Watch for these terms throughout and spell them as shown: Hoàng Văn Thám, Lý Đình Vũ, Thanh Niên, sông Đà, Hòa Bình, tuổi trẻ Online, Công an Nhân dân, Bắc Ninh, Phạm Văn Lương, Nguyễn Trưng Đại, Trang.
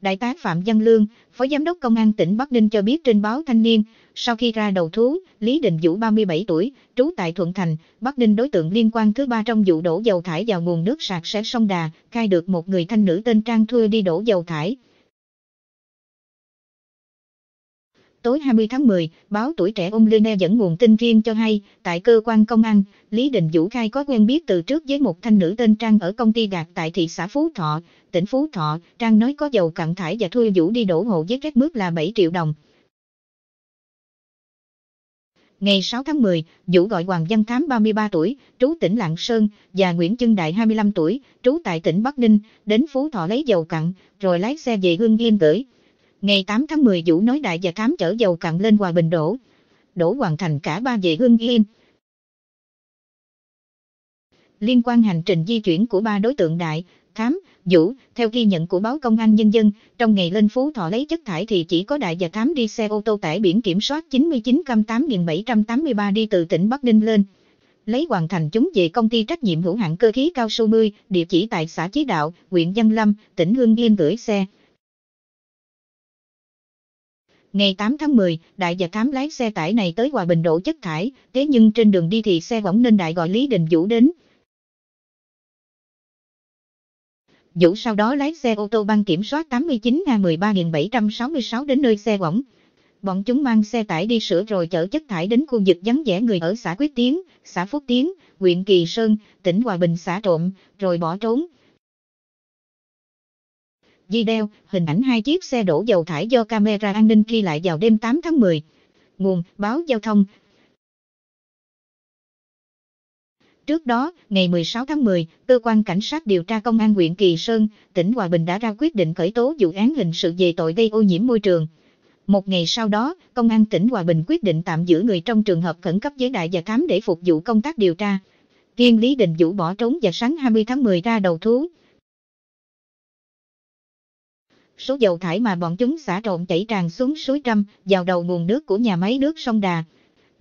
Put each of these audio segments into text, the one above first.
Đại tá Phạm Văn Lương, Phó Giám đốc Công an tỉnh Bắc Ninh cho biết trên báo Thanh Niên, sau khi ra đầu thú, Lý Đình Vũ 37 tuổi, trú tại Thuận Thành, Bắc Ninh đối tượng liên quan thứ ba trong vụ đổ dầu thải vào nguồn nước sạch sẽ sông Đà, khai được một người thanh nữ tên Trang thưa đi đổ dầu thải. Tối 20 tháng 10, báo Tuổi Trẻ Online dẫn nguồn tin riêng cho hay, tại cơ quan công an, Lý Đình Vũ khai có quen biết từ trước với một thanh nữ tên Trang ở công ty gạc tại thị xã Phú Thọ, tỉnh Phú Thọ. Trang nói có dầu cặn thải và thuê Vũ đi đổ hộ với rét mức là 7 triệu đồng. Ngày 6 tháng 10, Vũ gọi Hoàng Văn Thám 33 tuổi, trú tỉnh Lạng Sơn, và Nguyễn Trưng Đại 25 tuổi, trú tại tỉnh Bắc Ninh, đến Phú Thọ lấy dầu cặn, rồi lái xe về Hương Yên gửi. Ngày 8 tháng 10, Vũ nói Đại và Thám chở dầu cặn lên Hòa Bình đổ hoàn thành cả ba về Hương Yên. Liên quan hành trình di chuyển của ba đối tượng Đại, Thám, Vũ, theo ghi nhận của báo Công an Nhân dân, trong ngày lên Phú Thọ lấy chất thải thì chỉ có Đại và Thám đi xe ô tô tải biển kiểm soát 99C 8783 đi từ tỉnh Bắc Ninh lên, lấy hoàn thành chúng về công ty trách nhiệm hữu hạn cơ khí cao su 10, địa chỉ tại xã Chí Đạo, huyện Văn Lâm, tỉnh Hương Yên gửi xe. Ngày 8 tháng 10, Đại và Thám lái xe tải này tới Hòa Bình đổ chất thải, thế nhưng trên đường đi thì xe bỏng nên Đại gọi Lý Đình Vũ đến. Vũ sau đó lái xe ô tô ban kiểm soát 89A 13766 đến nơi xe bỏng. Bọn chúng mang xe tải đi sửa rồi chở chất thải đến khu vực vắng vẻ người ở xã Quyết Tiến, xã Phúc Tiến, huyện Kỳ Sơn, tỉnh Hòa Bình xả trộm, rồi bỏ trốn. Video, hình ảnh hai chiếc xe đổ dầu thải do camera an ninh ghi lại vào đêm 8 tháng 10. Nguồn, báo Giao thông. Trước đó, ngày 16 tháng 10, Cơ quan Cảnh sát điều tra Công an huyện Kỳ Sơn, tỉnh Hòa Bình đã ra quyết định khởi tố vụ án hình sự về tội gây ô nhiễm môi trường. Một ngày sau đó, Công an tỉnh Hòa Bình quyết định tạm giữ người trong trường hợp khẩn cấp với Đại và Thám để phục vụ công tác điều tra. Riêng Lý Đình Vũ bỏ trốn và sáng 20 tháng 10 ra đầu thú. Số dầu thải mà bọn chúng xả trộn chảy tràn xuống suối Trâm, vào đầu nguồn nước của nhà máy nước sông Đà.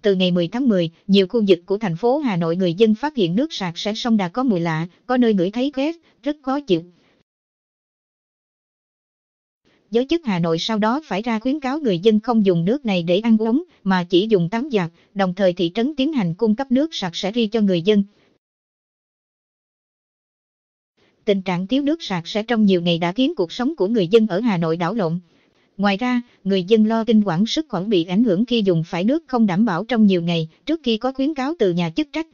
Từ ngày 10 tháng 10, nhiều khu vực của thành phố Hà Nội người dân phát hiện nước sạch sẽ sông Đà có mùi lạ, có nơi ngửi thấy khét, rất khó chịu. Giới chức Hà Nội sau đó phải ra khuyến cáo người dân không dùng nước này để ăn uống, mà chỉ dùng tắm giặt, đồng thời thị trấn tiến hành cung cấp nước sạch sẽ riêng cho người dân. Tình trạng thiếu nước sạch sẽ trong nhiều ngày đã khiến cuộc sống của người dân ở Hà Nội đảo lộn. Ngoài ra, người dân lo kinh quản sức khỏe bị ảnh hưởng khi dùng phải nước không đảm bảo trong nhiều ngày trước khi có khuyến cáo từ nhà chức trách.